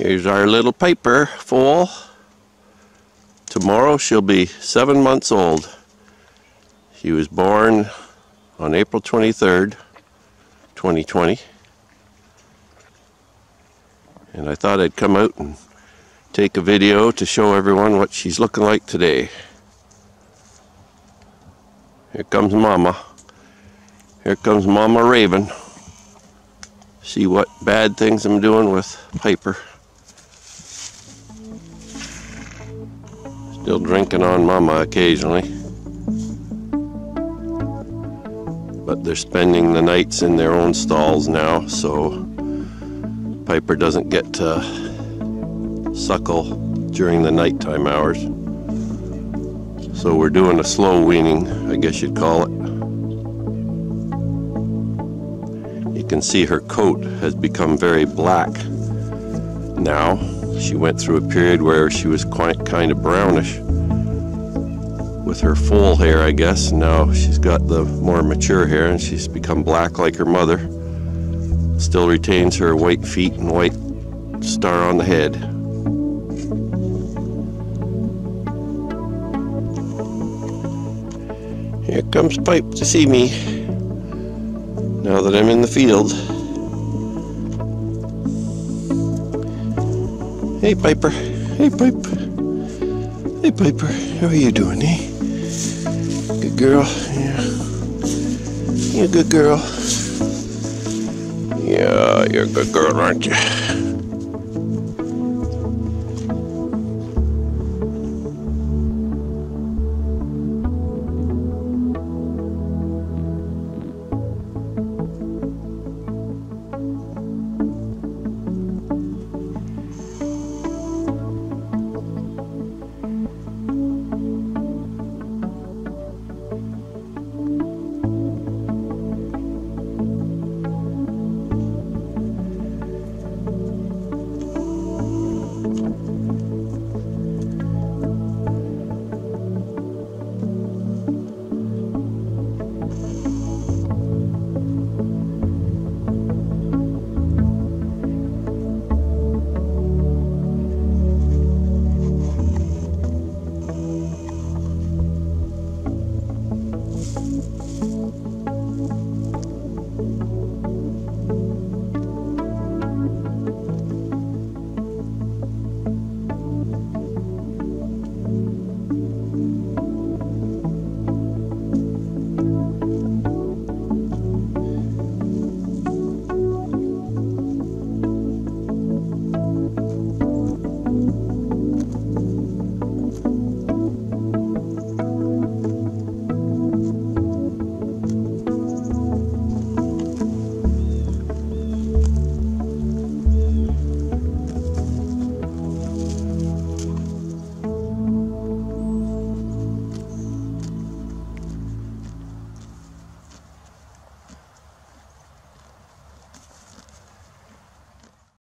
Here's our little Piper foal. Tomorrow she'll be 7 months old. She was born on April 23rd, 2020. And I thought I'd come out and take a video to show everyone what she's looking like today. Here comes Mama. Here comes Mama Raven. See what bad things I'm doing with Piper. Still drinking on Mama occasionally. But they're spending the nights in their own stalls now, so Piper doesn't get to suckle during the nighttime hours. So we're doing a slow weaning, I guess you'd call it. You can see her coat has become very black now. She went through a period where she was quite kind of brownish with her foal hair, I guess. Now she's got the more mature hair and she's become black like her mother. Still retains her white feet and white star on the head. Here comes Pipe to see me now that I'm in the field. Hey Piper, hey Pipe, hey Piper, how are you doing, eh? Good girl, yeah. You're a good girl. Yeah, you're a good girl, aren't you?